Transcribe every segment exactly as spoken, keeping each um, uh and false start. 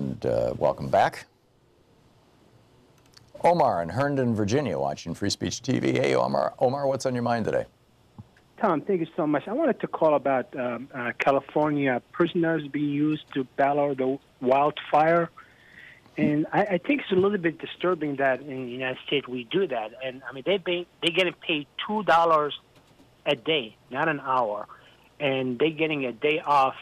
And uh, welcome back. Omar in Herndon, Virginia, watching Free Speech T V. Hey, Omar. Omar, what's on your mind today? Tom, thank you so much. I wanted to call about um, uh, California prisoners being used to battle the wildfire. And I, I think it's a little bit disturbing that in the United States we do that. And, I mean, they pay, they're getting paid two dollars a day, not an hour. And they're getting a day off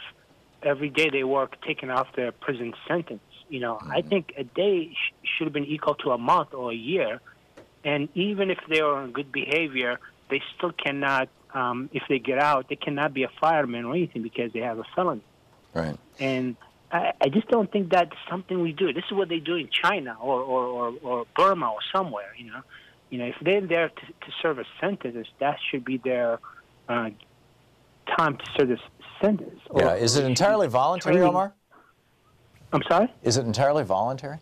every day they work, taking off their prison sentence. You know, mm-hmm. I think a day sh should have been equal to a month or a year. And even if they are on good behavior, they still cannot, um, if they get out, they cannot be a fireman or anything because they have a felony. Right. And I, I just don't think that's something we do. This is what they do in China or, or, or, or Burma or somewhere, you know. You know, if they're there to, to serve a sentence, that should be their uh, time to serve a sentence. Or, yeah, is it entirely voluntary, training. Omar? I'm sorry? Is it entirely voluntary?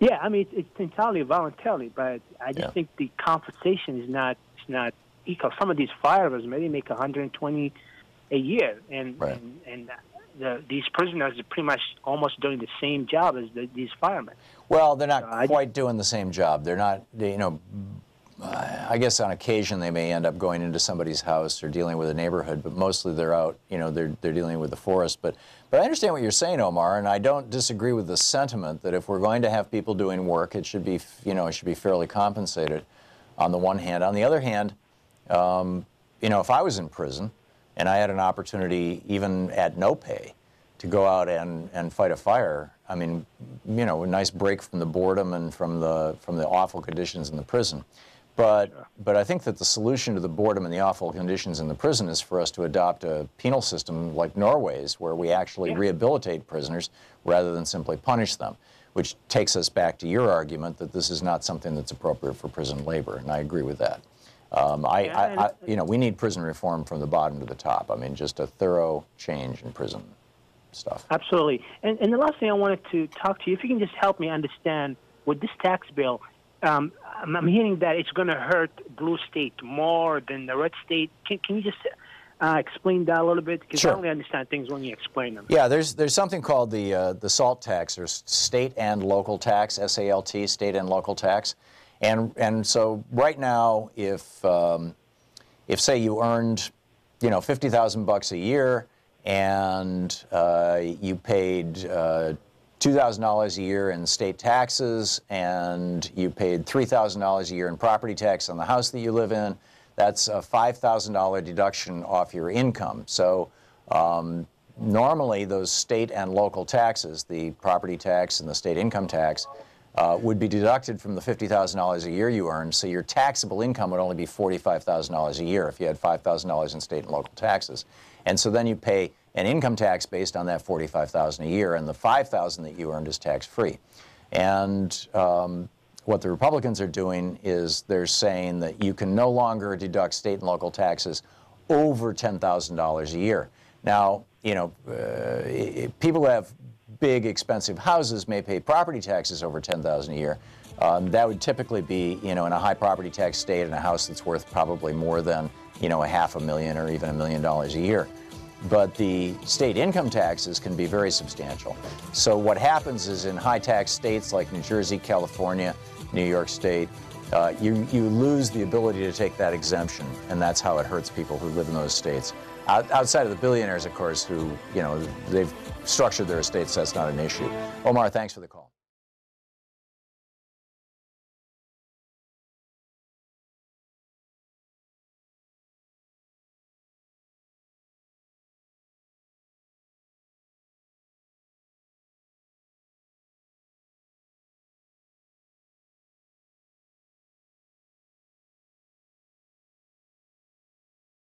Yeah, I mean, it's, it's entirely voluntary, but I just yeah. think the compensation is not, it's not equal. Some of these firemen maybe make one hundred twenty a year, and, right. and, and The, these prisoners are pretty much almost doing the same job as the, these firemen. Well, they're not so quite doing the same job. They're not, they, you know, uh, I guess on occasion they may end up going into somebody's house or dealing with a neighborhood, but mostly they're out, you know, they're, they're dealing with the forest. But, but I understand what you're saying, Omar, and I don't disagree with the sentiment that if we're going to have people doing work, it should be, you know, it should be fairly compensated on the one hand. On the other hand, um, you know, if I was in prison, and I had an opportunity, even at no pay, to go out and, and fight a fire. I mean, you know, a nice break from the boredom and from the from the awful conditions in the prison. But, sure. but I think that the solution to the boredom and the awful conditions in the prison is for us to adopt a penal system like Norway's, where we actually yeah. rehabilitate prisoners rather than simply punish them, which takes us back to your argument that this is not something that's appropriate for prison labor, and I agree with that. Um, I, I, I, you know, we need prison reform from the bottom to the top. I mean, just a thorough change in prison stuff. Absolutely. And, and the last thing I wanted to talk to you, if you can just help me understand with this tax bill, um, I'm, I'm hearing that it's going to hurt blue state more than the red state. Can, can you just uh, explain that a little bit? Because sure. I only understand things when you explain them. Yeah, there's there's something called the uh, the SALT tax, or state and local tax, S A L T, state and local tax. And, and so right now, if, um, if say you earned, you know, fifty thousand bucks a year and uh, you paid uh, two thousand dollars a year in state taxes and you paid three thousand dollars a year in property tax on the house that you live in, that's a five thousand dollar deduction off your income. So um, normally those state and local taxes, the property tax and the state income tax, Uh, would be deducted from the fifty thousand dollars a year you earned, so your taxable income would only be forty-five thousand dollars a year if you had five thousand dollars in state and local taxes. And so then you pay an income tax based on that forty-five thousand dollars a year, and the five thousand dollars that you earned is tax-free. And um, what the Republicans are doing is they're saying that you can no longer deduct state and local taxes over ten thousand dollars a year. Now, you know, uh, people have big, expensive houses may pay property taxes over ten thousand dollars a year. Um, that would typically be, you know, in a high property tax state, in a house that's worth probably more than, you know, a half a million or even a million dollars a year. But the state income taxes can be very substantial. So what happens is in high tax states like New Jersey, California, New York State, uh, you, you lose the ability to take that exemption, and that's how it hurts people who live in those states. Outside of the billionaires, of course, who, you know, they've structured their estates, so that's not an issue. Omar, thanks for the call.